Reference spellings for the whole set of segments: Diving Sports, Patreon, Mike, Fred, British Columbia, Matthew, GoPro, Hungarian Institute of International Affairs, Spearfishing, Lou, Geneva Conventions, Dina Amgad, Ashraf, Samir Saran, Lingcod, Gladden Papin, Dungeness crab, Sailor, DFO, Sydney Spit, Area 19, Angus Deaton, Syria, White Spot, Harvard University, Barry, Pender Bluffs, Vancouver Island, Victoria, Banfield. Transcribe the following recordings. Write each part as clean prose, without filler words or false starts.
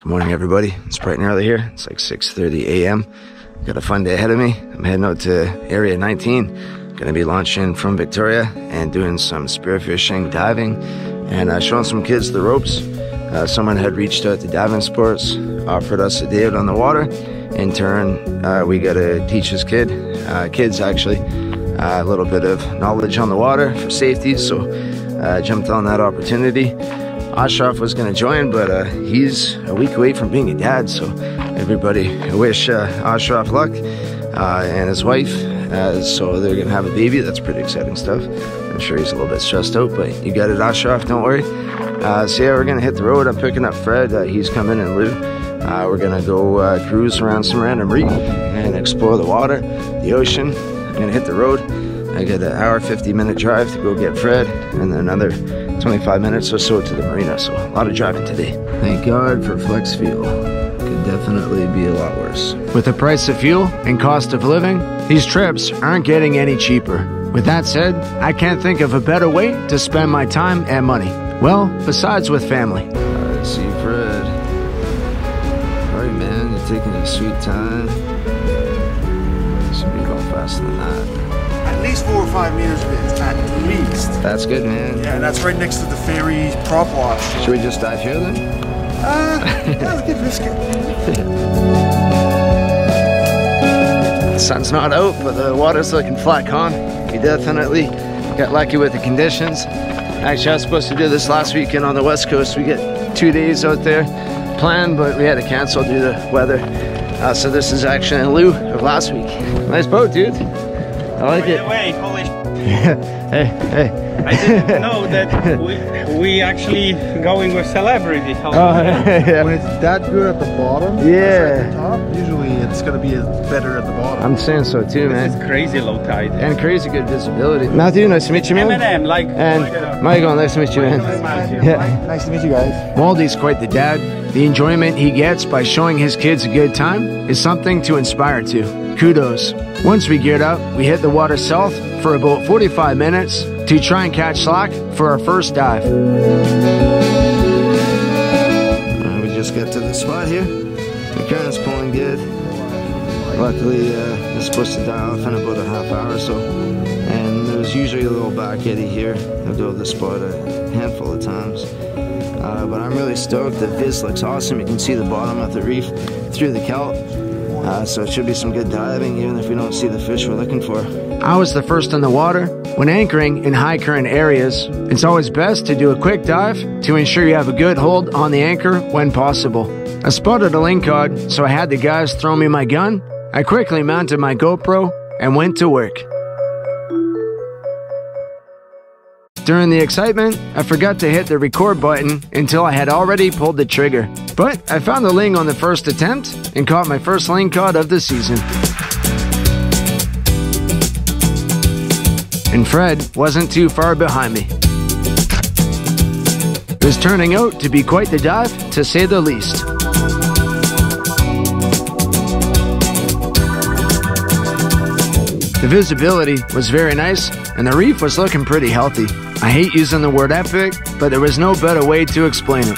Good morning, everybody. It's bright and early here. It's like 6:30 a.m. Got a fun day ahead of me. I'm heading out to Area 19. Gonna be launching from Victoria and doing some spearfishing, diving, and showing some kids the ropes. Someone had reached out to Diving Sports, offered us a day out on the water. In turn, we gotta teach his kid, kids actually, a little bit of knowledge on the water for safety. So I jumped on that opportunity. Ashraf was going to join, but he's a week away from being a dad, so everybody wish Ashraf luck and his wife. So they're going to have a baby. That's pretty exciting stuff. I'm sure he's a little bit stressed out, but you got it, Ashraf. Don't worry. So yeah, we're going to hit the road. I'm picking up Fred. He's coming, and Lou. We're going to go cruise around some random reef and explore the water, the ocean. I'm going to hit the road. I got an hour, 50-minute drive to go get Fred, and then another 25 minutes or so to the marina, so a lot of driving today. Thank God for flex fuel. Could definitely be a lot worse. With the price of fuel and cost of living, these trips aren't getting any cheaper. With that said, I can't think of a better way to spend my time and money. Well, besides with family. I see Fred. All right, man, you're taking your sweet time. Should be going faster than that. At least 4 or 5 meters of it, at least. That's good, man. Yeah, and that's right next to the ferry prop wash. Should we just dive here then? Yeah, let's get risky. The sun's not out, but the water's looking flat calm. We definitely got lucky with the conditions. Actually, I was supposed to do this last weekend on the West Coast. We get 2 days out there planned, but we had to cancel due to weather. So this is actually in lieu of last week. Nice boat, dude. I like it. By the way, holy hey. I didn't know that we actually going with celebrity. Oh, yeah. When it's that good at the bottom, yeah. At the top, usually it's gonna be better at the bottom. I'm saying so too, man. It's crazy low tide. And crazy good visibility. Matthew, nice to meet you, man. M&M, like, and Mike, nice to meet you, man. Yeah. Nice to meet you guys. Waldy's quite the dad. The enjoyment he gets by showing his kids a good time is something to inspire to. Kudos. Once we geared up, we hit the water south for about 45 minutes to try and catch slack for our first dive. We just got to the spot here. The current's pulling good. Luckily, it's supposed to die off in about a half hour or so. And there's usually a little back eddy here. I've dove this spot a handful of times. But I'm really stoked. The vis looks awesome. You can see the bottom of the reef through the kelp. So it should be some good diving, even if we don't see the fish we're looking for. I was the first in the water. When anchoring in high current areas, it's always best to do a quick dive to ensure you have a good hold on the anchor when possible. I spotted a lingcod, so I had the guys throw me my gun. I quickly mounted my GoPro and went to work. During the excitement, I forgot to hit the record button until I had already pulled the trigger. But I found the ling on the first attempt and caught my first lingcod of the season. And Fred wasn't too far behind me. It was turning out to be quite the dive, to say the least. The visibility was very nice, and the reef was looking pretty healthy. I hate using the word epic, but there was no better way to explain it.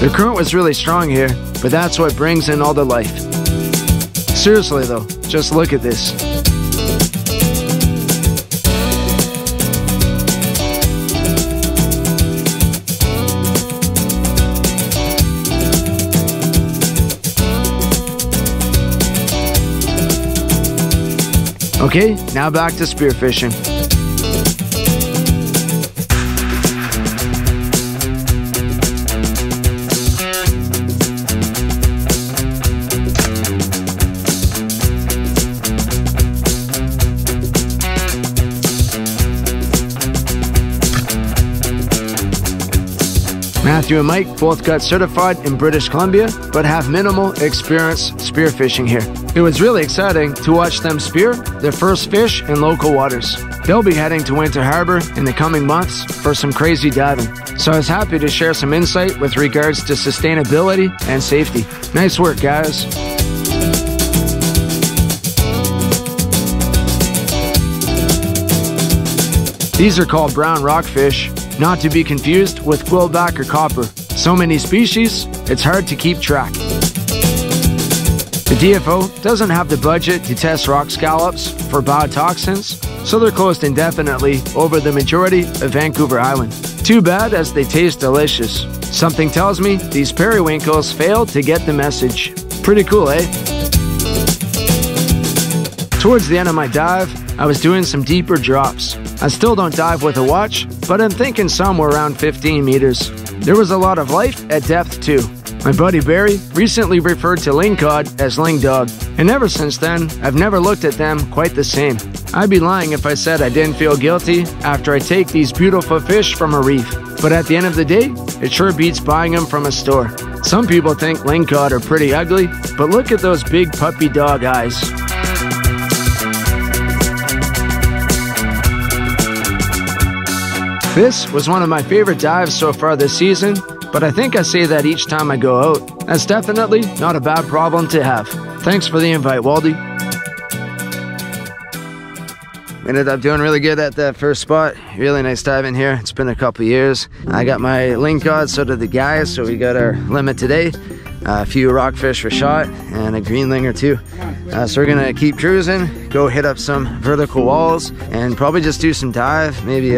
The current was really strong here, but that's what brings in all the life. Seriously though, just look at this. Okay, now back to spearfishing. Matthew and Mike both got certified in British Columbia, but have minimal experience spearfishing here. It was really exciting to watch them spear their first fish in local waters. They'll be heading to Winter Harbor in the coming months for some crazy diving. So I was happy to share some insight with regards to sustainability and safety. Nice work, guys. These are called brown rockfish, not to be confused with quillback or copper. So many species, it's hard to keep track. The DFO doesn't have the budget to test rock scallops for biotoxins, so they're closed indefinitely over the majority of Vancouver Island. Too bad, as they taste delicious. Something tells me these periwinkles failed to get the message. Pretty cool, eh? Towards the end of my dive, I was doing some deeper drops. I still don't dive with a watch, but I'm thinking somewhere around 15 meters. There was a lot of life at depth too. My buddy Barry recently referred to Lingcod as Ling Dog, and ever since then, I've never looked at them quite the same. I'd be lying if I said I didn't feel guilty after I take these beautiful fish from a reef. But at the end of the day, it sure beats buying them from a store. Some people think Lingcod are pretty ugly, but look at those big puppy dog eyes. This was one of my favorite dives so far this season, but I think I say that each time I go out. That's definitely not a bad problem to have. Thanks for the invite, Waldy. We ended up doing really good at that first spot. Really nice dive in here. It's been a couple years. I got my Lingcod, so did the guys, so we got our limit today. A few rockfish were shot and a greenling or two. So we're gonna keep cruising, go hit up some vertical walls and probably just do some dive, maybe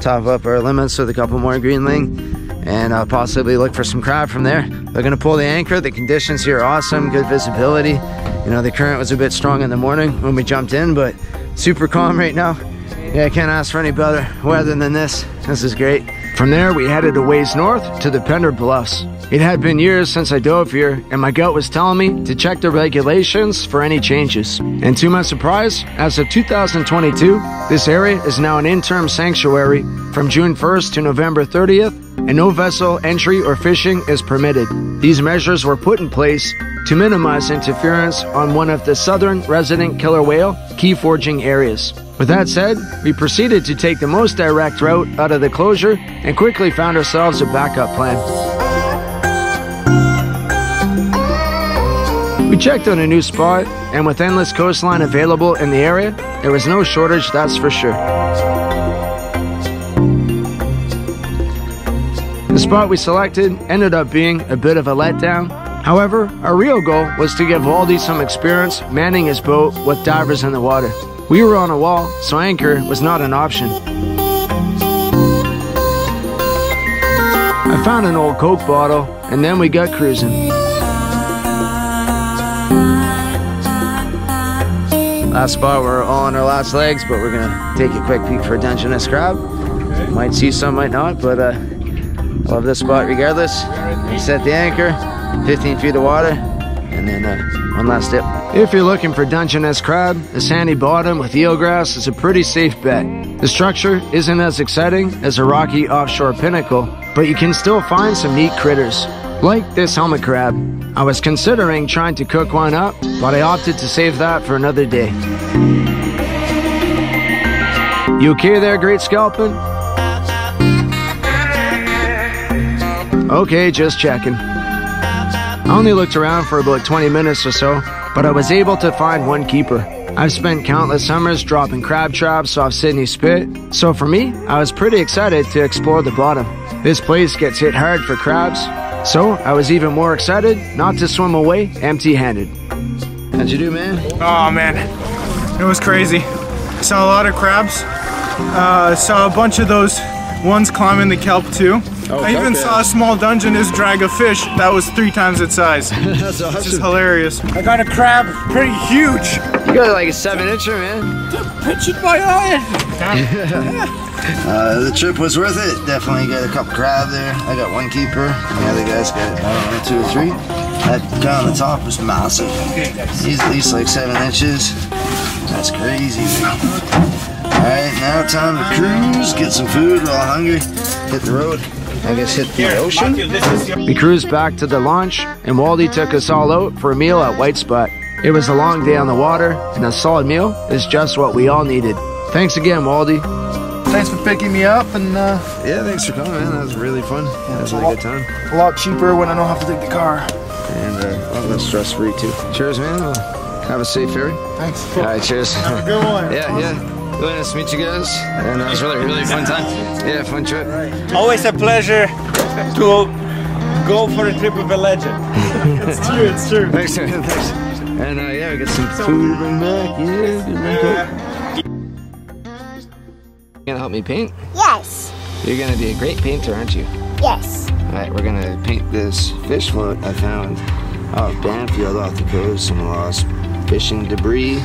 top up our limits with a couple more greenling, and I'll possibly look for some crab from there. They're gonna pull the anchor. The conditions here are awesome, good visibility. You know, the current was a bit strong in the morning when we jumped in, but super calm right now. Yeah, I can't ask for any better weather than this. This is great. From there, we headed a ways north to the Pender Bluffs. It had been years since I dove here, and my gut was telling me to check the regulations for any changes. And to my surprise, as of 2022, this area is now an interim sanctuary from June 1st to November 30th, and no vessel entry or fishing is permitted. These measures were put in place to minimize interference on one of the southern resident killer whale key foraging areas. With that said, we proceeded to take the most direct route out of the closure and quickly found ourselves a backup plan. We checked on a new spot, and with endless coastline available in the area, there was no shortage, that's for sure. The spot we selected ended up being a bit of a letdown. However, our real goal was to give Waldy some experience manning his boat with divers in the water. We were on a wall, so anchor was not an option. I found an old Coke bottle, and then we got cruising. Last spot, we're all on our last legs, but we're gonna take a quick peek for a Dungeness crab. Okay. Might see some, might not, but I love this spot regardless. We set the anchor, 15 feet of water, and then one last dip. If you're looking for Dungeness crab, a sandy bottom with eelgrass is a pretty safe bet. The structure isn't as exciting as a rocky offshore pinnacle, but you can still find some neat critters, like this helmet crab. I was considering trying to cook one up, but I opted to save that for another day. You okay there, great scalping? Okay, just checking. I only looked around for about 20 minutes or so, but I was able to find one keeper. I've spent countless summers dropping crab traps off Sydney Spit, so for me, I was pretty excited to explore the bottom. This place gets hit hard for crabs, so I was even more excited not to swim away empty-handed. How'd you do, man? Oh man, it was crazy. I saw a lot of crabs. Saw a bunch of those ones climbing the kelp too. Oh, I even saw a small Dungeness drag a fish that was 3 times its size. That's awesome. It's just hilarious. I got a crab, pretty huge. You got like a 7-incher, man. Pitching my eye. The trip was worth it. Definitely got a couple crab there. I got one keeper. The other guys got 2 or 3. That guy on the top was massive. He's at least like 7 inches. That's crazy, man. Alright, now time to cruise, get some food, we're all hungry, hit the road, I guess hit the ocean. We cruised back to the launch, and Waldy took us all out for a meal at White Spot. It was a long day on the water, and a solid meal is just what we all needed. Thanks again, Waldy. Thanks for picking me up, and yeah, thanks for coming, man, that was really fun. Yeah, it was a really good time. A lot cheaper when I don't have to take the car. And that's stress-free too. Cheers, man, have a safe ferry. Thanks. Alright, cheers. Have a good one. Yeah, awesome. Yeah. Really nice to meet you guys, and it was really fun time. Yeah, fun trip. Always a pleasure to go for a trip with a legend. It's true, it's true. Thanks, man. Thanks. And yeah, we got some food to bring back. Yeah, you gonna help me paint? Yes. You're gonna be a great painter, aren't you? Yes. All right, we're gonna paint this fish float I found out of Banfield off the coast, some lost fishing debris.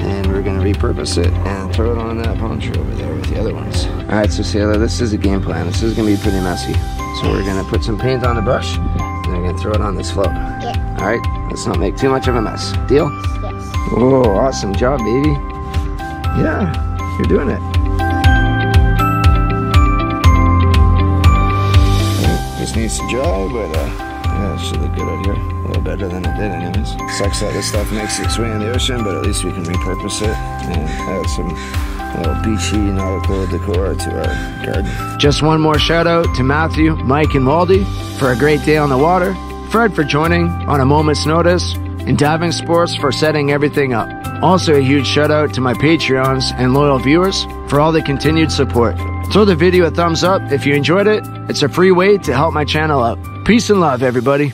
And we're gonna repurpose it and throw it on that palm tree over there with the other ones. All right, so Sailor, this is a game plan. This is gonna be pretty messy. So we're gonna put some paint on the brush, and we're gonna throw it on this float. Yeah. All right, let's not make too much of a mess. Deal? Yes. Oh, awesome job, baby. Yeah, you're doing it. This needs to dry, but yeah, it should look good out here. A little better than it did anyways. Sucks that this stuff makes its way in the ocean, but at least we can repurpose it and add some little beachy nautical decor to our garden. Just one more shout out to Matthew, Mike, and Waldy for a great day on the water, Fred for joining on a moment's notice, and Diving Sports for setting everything up. Also a huge shout out to my Patreons and loyal viewers for all the continued support. Throw the video a thumbs up if you enjoyed it. It's a free way to help my channel out. Peace and love, everybody.